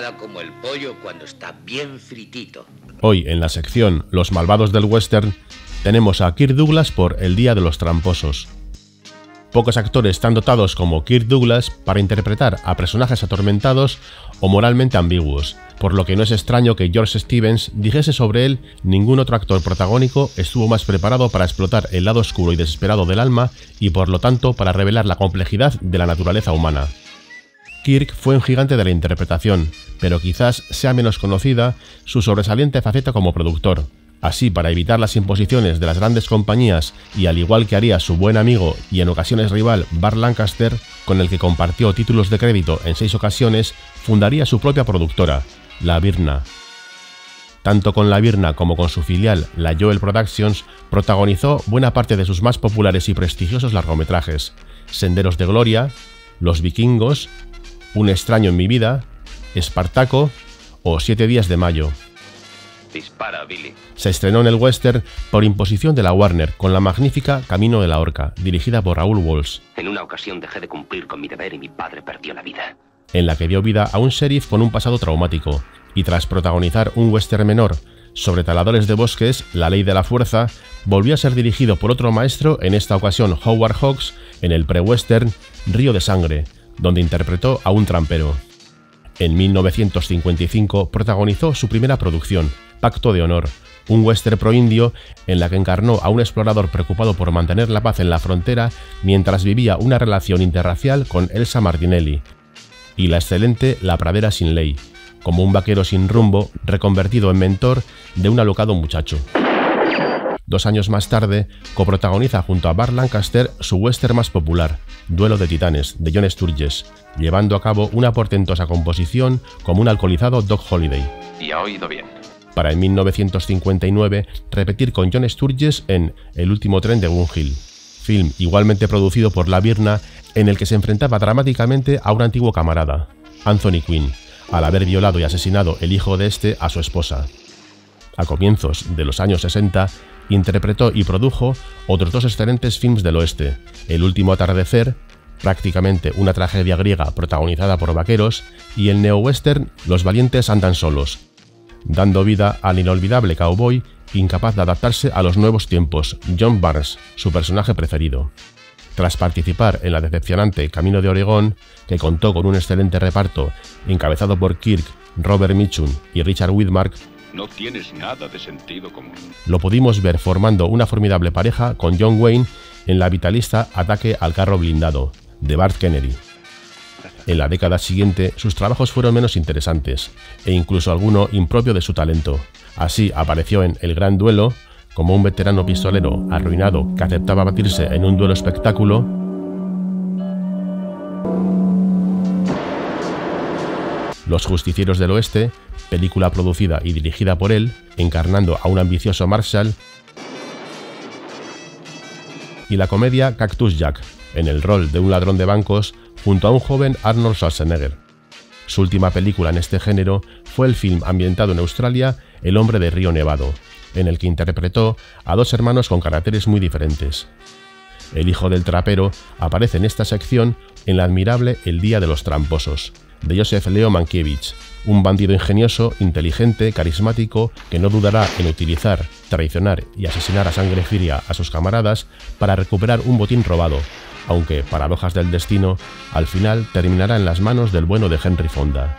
nada como el pollo cuando está bien fritito. Hoy en la sección Los malvados del western tenemos a Kirk Douglas por El día de los tramposos. Pocos actores tan dotados como Kirk Douglas para interpretar a personajes atormentados o moralmente ambiguos, por lo que no es extraño que George Stevens dijese sobre él: ningún otro actor protagónico estuvo más preparado para explotar el lado oscuro y desesperado del alma y por lo tanto para revelar la complejidad de la naturaleza humana. Kirk fue un gigante de la interpretación, pero quizás sea menos conocida su sobresaliente faceta como productor. Así, para evitar las imposiciones de las grandes compañías y al igual que haría su buen amigo y en ocasiones rival Bart Lancaster, con el que compartió títulos de crédito en 6 ocasiones, fundaría su propia productora, La Birna. Tanto con La Birna como con su filial, la Joel Productions, protagonizó buena parte de sus más populares y prestigiosos largometrajes: Senderos de Gloria, Los Vikingos, Un extraño en mi vida, Espartaco o 7 días de mayo. Dispara, Billy. Se estrenó en el western por imposición de la Warner con la magnífica Camino de la Horca, dirigida por Raúl Walsh. En una ocasión dejé de cumplir con mi deber y mi padre perdió la vida. En la que dio vida a un sheriff con un pasado traumático, y tras protagonizar un western menor sobre taladores de bosques, La ley de la fuerza, volvió a ser dirigido por otro maestro, en esta ocasión Howard Hawks, en el pre-western Río de Sangre, donde interpretó a un trampero. En 1955 protagonizó su primera producción, Pacto de honor, un western proindio en la que encarnó a un explorador preocupado por mantener la paz en la frontera mientras vivía una relación interracial con Elsa Martinelli, y la excelente La pradera sin ley, como un vaquero sin rumbo reconvertido en mentor de un alocado muchacho. 2 años más tarde, coprotagoniza junto a Bart Lancaster su western más popular, Duelo de titanes, de John Sturges, llevando a cabo una portentosa composición como un alcoholizado Doc Holliday. Y ha oído bien. Para en 1959 repetir con John Sturges en El último tren de Gun Hill, film igualmente producido por La Birna, en el que se enfrentaba dramáticamente a un antiguo camarada, Anthony Quinn, al haber violado y asesinado el hijo de este a su esposa. A comienzos de los años 60 interpretó y produjo otros 2 excelentes films del oeste: El último atardecer, prácticamente una tragedia griega protagonizada por vaqueros, y el neo-western Los valientes andan solos, dando vida al inolvidable cowboy incapaz de adaptarse a los nuevos tiempos, John Barnes, su personaje preferido. Tras participar en la decepcionante Camino de Oregón, que contó con un excelente reparto encabezado por Kirk, Robert Mitchum y Richard Widmark, no tienes nada de sentido común. Lo pudimos ver formando una formidable pareja con John Wayne en la vitalista Ataque al carro blindado, de Bart Kennedy. En la década siguiente, sus trabajos fueron menos interesantes, e incluso alguno impropio de su talento. Así apareció en El gran duelo, como un veterano pistolero arruinado que aceptaba batirse en un duelo espectáculo, Los justicieros del oeste, película producida y dirigida por él, encarnando a un ambicioso marshal, y la comedia Cactus Jack, en el rol de un ladrón de bancos, junto a un joven Arnold Schwarzenegger. Su última película en este género fue el film ambientado en Australia, El hombre de Río Nevado, en el que interpretó a 2 hermanos con caracteres muy diferentes. El hijo del trapero aparece en esta sección en la admirable El día de los tramposos, de Josef Leo Mankiewicz, un bandido ingenioso, inteligente, carismático, que no dudará en utilizar, traicionar y asesinar a sangre fría a sus camaradas para recuperar un botín robado, aunque, paradojas del destino, al final terminará en las manos del bueno de Henry Fonda.